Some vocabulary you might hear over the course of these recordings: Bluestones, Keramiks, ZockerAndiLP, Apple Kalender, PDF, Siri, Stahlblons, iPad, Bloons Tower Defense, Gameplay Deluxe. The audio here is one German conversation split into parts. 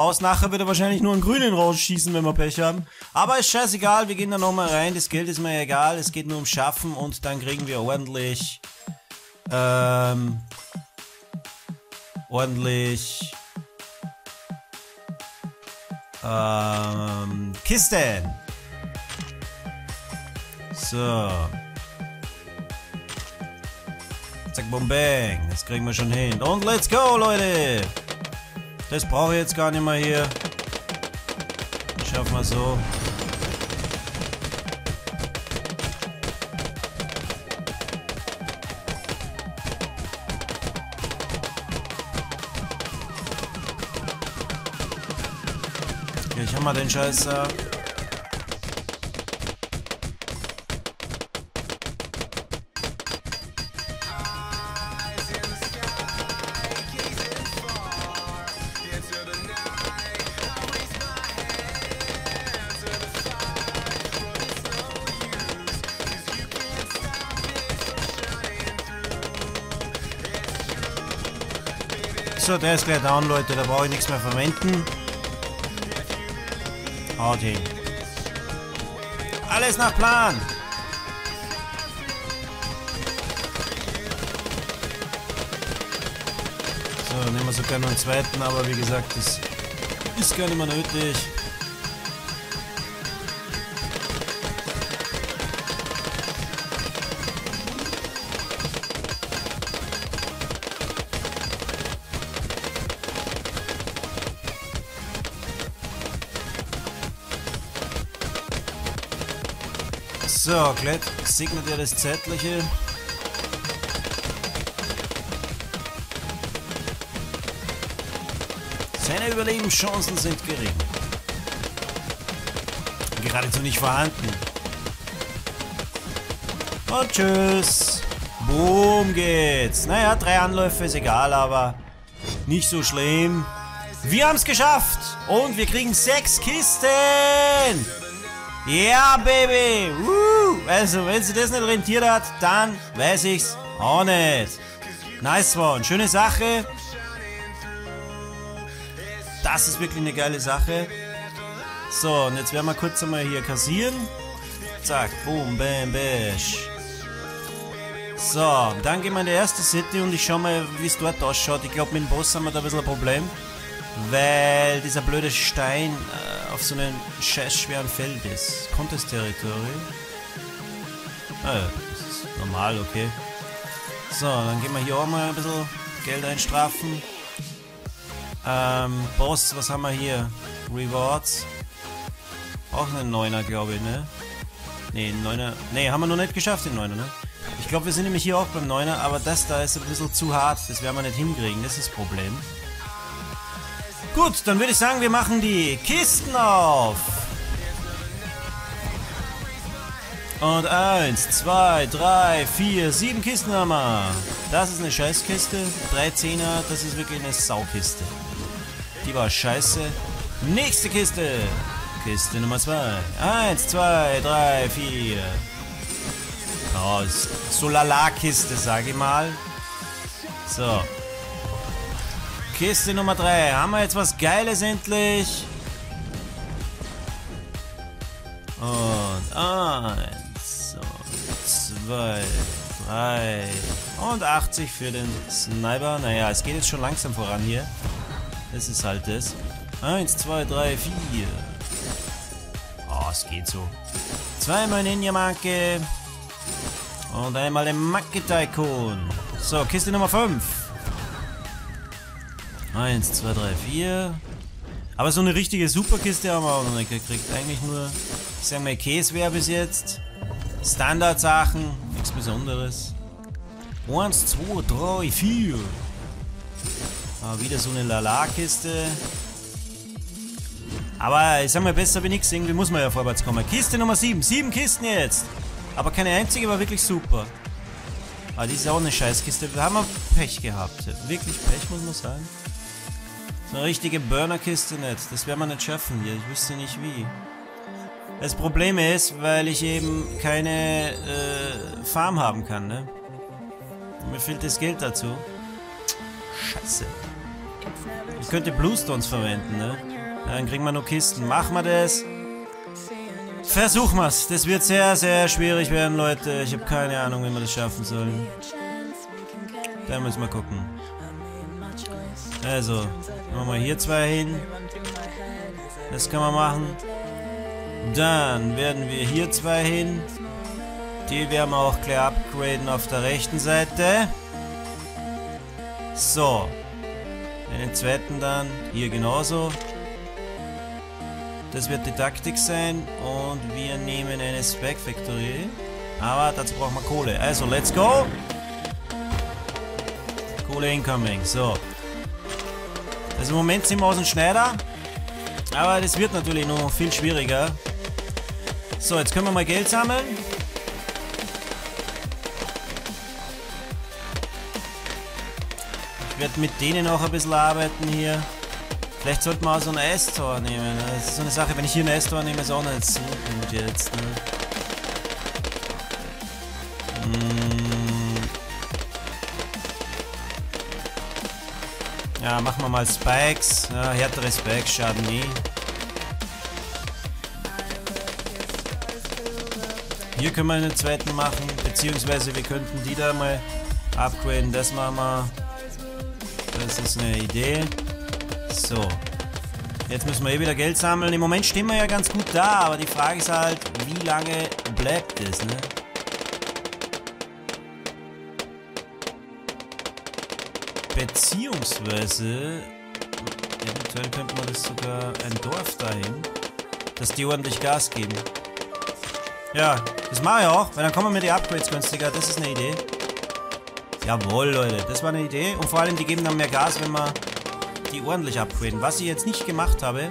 Aus nachher wird er wahrscheinlich nur einen grünen rausschießen, wenn wir Pech haben. Aber ist scheißegal, wir gehen da nochmal rein. Das Geld ist mir egal, es geht nur um Schaffen und dann kriegen wir ordentlich... Kisten. So. Zack, bum, bang. Das kriegen wir schon hin. Und let's go, Leute. Das brauche ich jetzt gar nicht mehr hier. Schaffen wir so. Okay, ich hammer den Scheiß da. So, der ist gleich down, Leute, da brauche ich nichts mehr verwenden. Haut hin. Alles nach Plan! So, nehmen wir sogar noch einen zweiten, aber wie gesagt, das ist gar nicht mehr nötig. So, gleich segnet ihr das Zeitliche. Seine Überlebenschancen sind gering. Geradezu nicht vorhanden. Und tschüss. Boom geht's. Naja, 3 Anläufe ist egal, aber nicht so schlimm. Wir haben's geschafft. Und wir kriegen 6 Kisten. Ja, yeah, Baby! Woo. Also, wenn sie das nicht rentiert hat, dann weiß ich's auch nicht. Nice one. Schöne Sache. Das ist wirklich eine geile Sache. So, und jetzt werden wir kurz einmal hier kassieren. Zack, boom, bam, bash. So, dann gehen wir in die erste City und ich schau mal, wie es dort ausschaut. Ich glaube, mit dem Boss haben wir da ein bisschen ein Problem. Weil dieser blöde Stein auf so einem scheiß schweren Feld ist. Contest-Territorium. Ah ja, das ist normal, okay. So, dann gehen wir hier auch mal ein bisschen Geld einstrafen. Boss, was haben wir hier? Rewards. Auch einen 9er, glaube ich, ne? Ne, 9er. Ne, haben wir noch nicht geschafft, den 9er, ne? Ich glaube, wir sind nämlich hier auch beim 9er, aber das da ist ein bisschen zu hart. Das werden wir nicht hinkriegen, das ist das Problem. Gut, dann würde ich sagen, wir machen die Kisten auf. Und 1, 2, 3, 4, 7 Kisten haben wir. Das ist eine Scheißkiste. 3 10er, das ist wirklich eine Saukiste. Die war scheiße. Nächste Kiste. Kiste Nummer 2. 1, 2, 3, 4. Oh, so lala-Kiste, sage ich mal. So. Kiste Nummer 3. Haben wir jetzt was Geiles endlich? Und 1, 2, 3 und 80 für den Sniper. Naja, es geht jetzt schon langsam voran hier. Das ist halt das. 1, 2, 3, 4. Oh, es geht so. 2-mal Ninja-Marke. Und einmal den Macke-Tycoon. So, Kiste Nummer 5. 1, 2, 3, 4. Aber so eine richtige Superkiste haben wir auch noch nicht gekriegt. Eigentlich nur, ich sag mal, Käsewehr bis jetzt. Standardsachen, nichts Besonderes. 1, 2, 3, 4. Aber wieder so eine Lala-Kiste. Aber ich sag mal, besser wie nichts. Irgendwie muss man ja vorwärts kommen. Kiste Nummer 7. 7 Kisten jetzt. Aber keine einzige war wirklich super. Aber die ist auch eine Scheißkiste. Da haben wir Pech gehabt. Wirklich Pech, muss man sagen. Eine richtige Burner-Kiste nicht. Das werden wir nicht schaffen hier. Ich wüsste nicht wie. Das Problem ist, weil ich eben keine Farm haben kann, ne? Mir fehlt das Geld dazu. Scheiße. Ich könnte Bluestones verwenden, ne? Dann kriegen wir nur Kisten. Machen wir das. Versuchen wir's. Das wird sehr, sehr schwierig werden, Leute. Ich habe keine Ahnung, wie wir das schaffen sollen. Da müssen wir gucken. Also, machen wir hier zwei hin. Das kann man machen. Dann werden wir hier zwei hin. Die werden wir auch gleich upgraden auf der rechten Seite. So. Den zweiten dann. Hier genauso. Das wird die Taktik sein. Und wir nehmen eine Spec Factory. Aber dazu brauchen wir Kohle. Also, let's go. Kohle incoming. So. Also im Moment sind wir aus dem Schneider. Aber das wird natürlich noch viel schwieriger. So, jetzt können wir mal Geld sammeln. Ich werde mit denen auch ein bisschen arbeiten hier. Vielleicht sollten wir auch so ein Eistor nehmen. Das ist so eine Sache, wenn ich hier ein Eistor nehme, ist auch nicht so gut jetzt. Ne? Ja, machen wir mal Spikes. Ja, härtere Spikes schaden nie. Hier können wir einen zweiten machen, beziehungsweise wir könnten die da mal upgraden. Das machen wir. Das ist eine Idee. So. Jetzt müssen wir eh wieder Geld sammeln. Im Moment stehen wir ja ganz gut da, aber die Frage ist halt, wie lange bleibt es, ne? Beziehungsweise, eventuell könnte man das sogar ein Dorf dahin, dass die ordentlich Gas geben. Ja, das mache ich auch, weil dann kommen mir die Upgrades günstiger, das ist eine Idee. Jawohl, Leute, das war eine Idee. Und vor allem, die geben dann mehr Gas, wenn wir die ordentlich upgraden. Was ich jetzt nicht gemacht habe,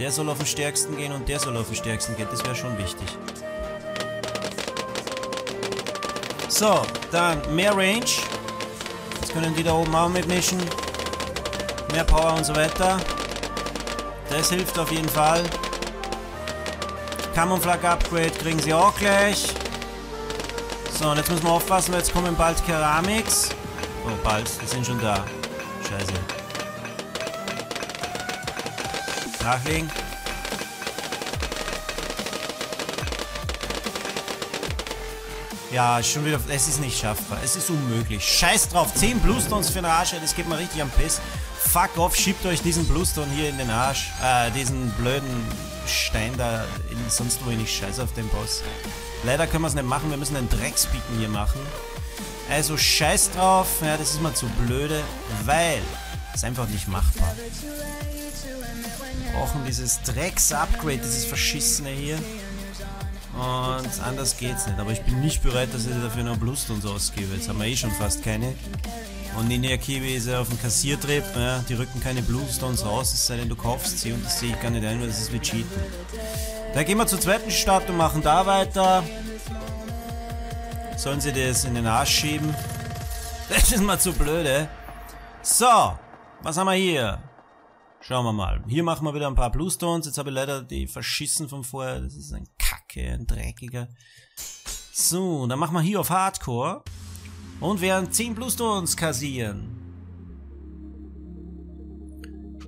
der soll auf den stärksten gehen und der soll auf den stärksten gehen, das wäre schon wichtig. So, dann mehr Range. Können die da oben auch mitmischen. Mehr Power und so weiter. Das hilft auf jeden Fall. Camouflage Upgrade kriegen sie auch gleich. So, und jetzt müssen wir aufpassen, weil jetzt kommen bald Keramiks. Oh, bald. Die sind schon da. Scheiße. Nachlegen. Ja, schon wieder. Es ist nicht schaffbar. Es ist unmöglich. Scheiß drauf. 10 Bluestones für den Arsch. Das geht mir richtig am Piss. Fuck off. Schiebt euch diesen Bluestone hier in den Arsch. Diesen blöden Stein da. Sonst wo ich nicht scheiße auf den Boss. Leider können wir es nicht machen. Wir müssen einen Dreckspeaken hier machen. Also scheiß drauf. Ja, das ist mal zu blöde. Weil es einfach nicht machbar. Wir brauchen dieses Drecks-Upgrade. Dieses Verschissene hier. Und anders geht's nicht. Aber ich bin nicht bereit, dass ich dafür noch Bluestones ausgebe. Jetzt haben wir eh schon fast keine. Und die Nea-Kiwi ist ja auf dem Kassiertrip. Ja, die rücken keine Bluestones raus, es sei denn, du kaufst sie. Und das sehe ich gar nicht ein, weil das ist wie Cheaten. Da gehen wir zur zweiten Stadt und machen da weiter. Sollen sie das in den Arsch schieben? Das ist mal zu blöde. So, was haben wir hier? Schauen wir mal. Hier machen wir wieder ein paar Bluestones. Jetzt habe ich leider die verschissen von vorher. Das ist ein Kacke, ein dreckiger. So, dann machen wir hier auf Hardcore. Und werden 10 Bluestones kassieren.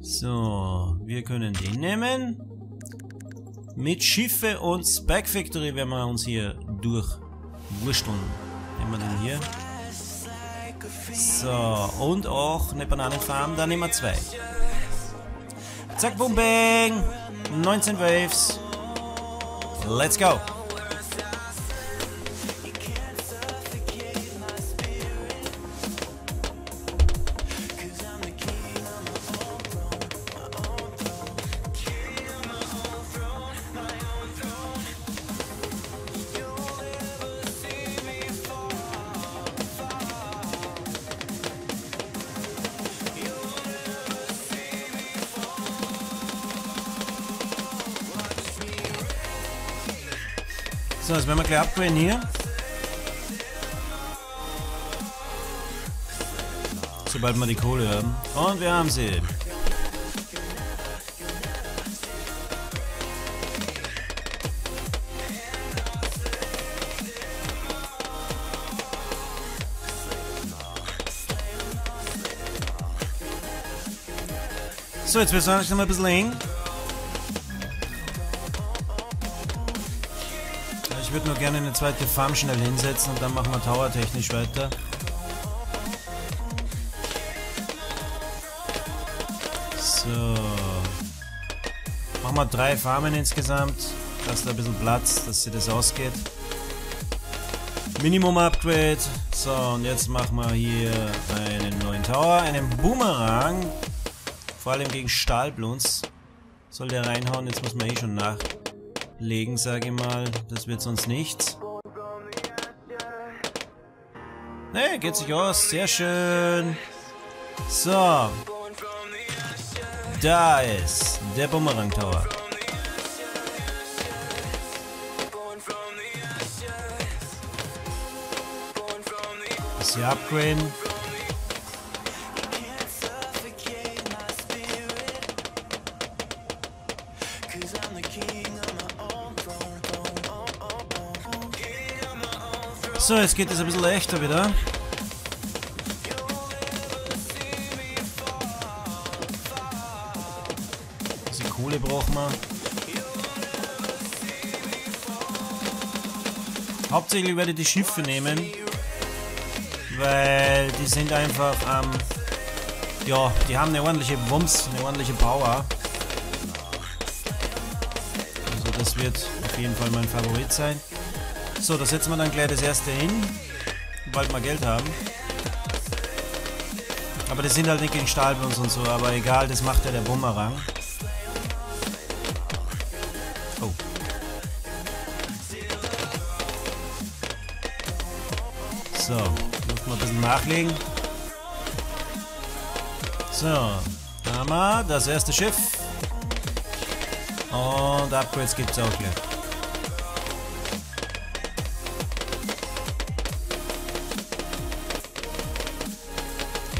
So, wir können den nehmen. Mit Schiffe und Spec Factory werden wir uns hier durchwurschteln. Nehmen wir den hier. So, und auch eine Bananenfarm. Da nehmen wir 2. Zack, boom, bang. 19 Waves. Let's go. So, jetzt werden wir gleich upgraden hier. Sobald wir die Kohle haben. Und wir haben sie. So, jetzt wird es eigentlich noch mal ein bisschen eng. Ich würde nur gerne eine zweite Farm schnell hinsetzen und dann machen wir tower-technisch weiter. So. Machen wir 3 Farmen insgesamt. Lass da ein bisschen Platz, dass sich das ausgeht. Minimum-Upgrade. So, und jetzt machen wir hier einen neuen Tower, einen Boomerang. Vor allem gegen Stahlblons. Soll der reinhauen, jetzt muss man eh schon nach. Legen, sage ich mal. Das wird sonst nichts. Ne, geht sich aus. Sehr schön. So. Da ist der Bumerang Tower. Das hier upgraden. So, jetzt geht es ein bisschen leichter wieder. Diese Kohle brauchen wir. Hauptsächlich werde ich die Schiffe nehmen, weil die sind einfach am... ja, die haben eine ordentliche Wumms, eine ordentliche Power. Also das wird auf jeden Fall mein Favorit sein. So, da setzen wir dann gleich das erste hin, sobald wir Geld haben. Aber das sind halt nicht gegen Stahlblons und so, aber egal, das macht ja der Bumerang. Oh. So, müssen wir ein bisschen nachlegen. So, da haben wir das erste Schiff. Und Upgrades gibt es auch gleich.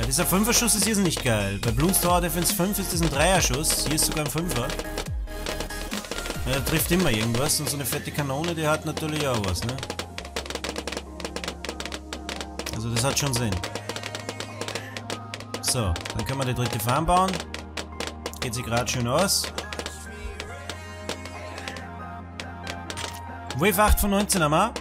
Dieser 5er-Schuss ist hier nicht geil. Bei Bloons Tower Defense 5 ist das ein 3er-Schuss. Hier ist sogar ein 5er. Ja, da trifft immer irgendwas. Und so eine fette Kanone, die hat natürlich auch was, ne? Also das hat schon Sinn. So, dann können wir die dritte Farm bauen. Geht sie gerade schön aus. Wave 8 von 19 haben wir.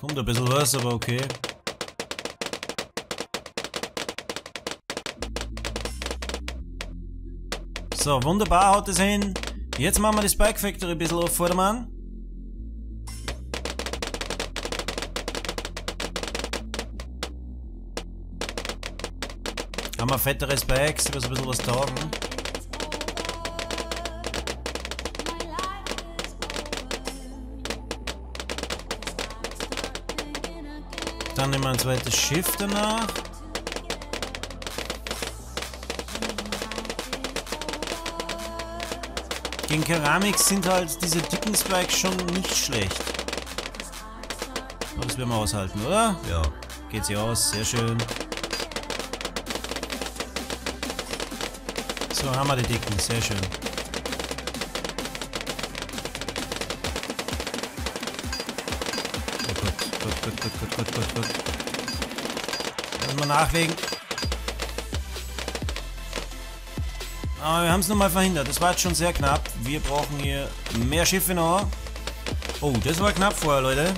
Kommt ein bisschen was, aber okay. So, wunderbar, haut es hin. Jetzt machen wir die Spike Factory ein bisschen auf Vordermann. Haben wir fettere Spikes, die was ein bisschen was taugen. Dann nehmen wir ein zweites Schiff danach. Gegen Keramiks sind halt diese dicken Spikes schon nicht schlecht. Aber das werden wir aushalten, oder? Ja, geht sie aus, sehr schön. So, haben wir die dicken, sehr schön. Gut. Müssen wir nachlegen. Aber wir haben es nochmal verhindert. Das war jetzt schon sehr knapp. Wir brauchen hier mehr Schiffe noch. Oh, das war knapp vorher, Leute.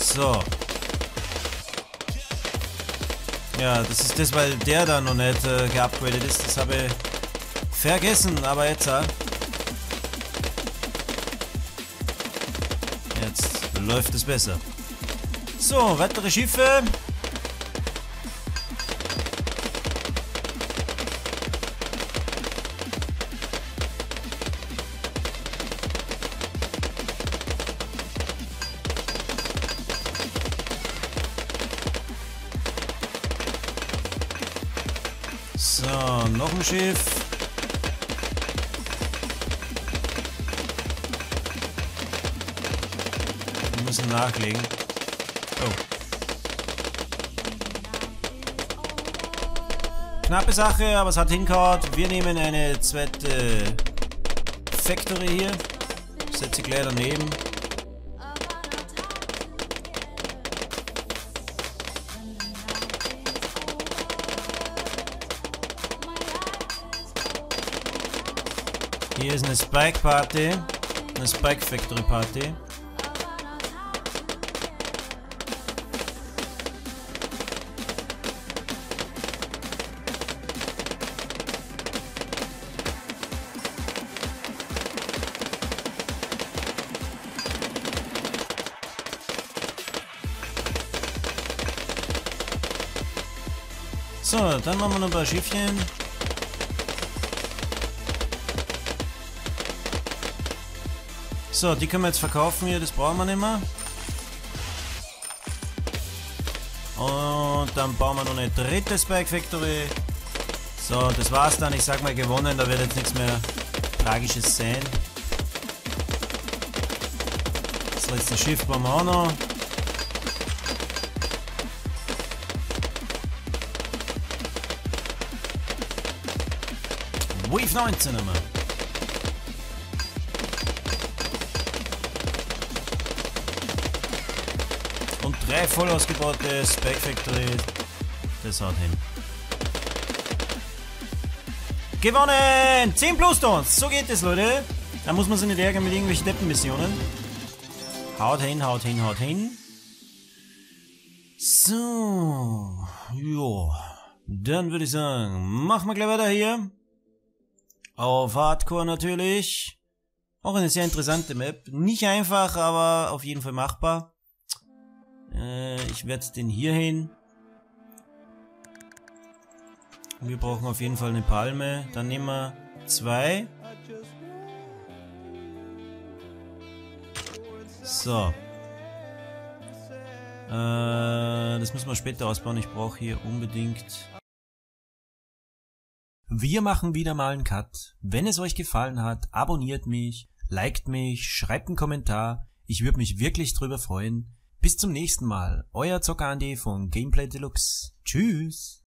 So. Ja, das ist das, weil der da noch nicht geupgradet ist. Das habe ich vergessen, aber jetzt auch. Läuft es besser. So, weitere Schiffe. So, noch ein Schiff. Nachlegen. Oh. Knappe Sache, aber es hat hingehauen. Wir nehmen eine zweite Factory hier. Setze ich gleich daneben. Hier ist eine Spike Party. Eine Spike Factory Party. So, dann machen wir noch ein paar Schiffchen. So, die können wir jetzt verkaufen hier, das brauchen wir nicht mehr. Und dann bauen wir noch eine dritte Spike Factory. So, das war's dann. Ich sag mal gewonnen, da wird jetzt nichts mehr Tragisches sein. Das letzte Schiff bauen wir auch noch. Wave 19 haben wir. Und 3 voll ausgebaute Spike Factory. Das haut hin. Gewonnen! 10 Bluestones! So geht es, Leute. Da muss man sich nicht ärgern mit irgendwelchen Deppenmissionen. Haut hin, haut hin, haut hin. So. Jo. Dann würde ich sagen, machen wir gleich weiter hier. Auf Hardcore natürlich. Auch eine sehr interessante Map. Nicht einfach, aber auf jeden Fall machbar. Ich werde den hier hin. Wir brauchen auf jeden Fall eine Palme. Dann nehmen wir 2. So. Das müssen wir später ausbauen. Ich brauche hier unbedingt... Wir machen wieder mal einen Cut. Wenn es euch gefallen hat, abonniert mich, liked mich, schreibt einen Kommentar. Ich würde mich wirklich drüber freuen. Bis zum nächsten Mal. Euer Zocker Andi von Gameplay Deluxe. Tschüss.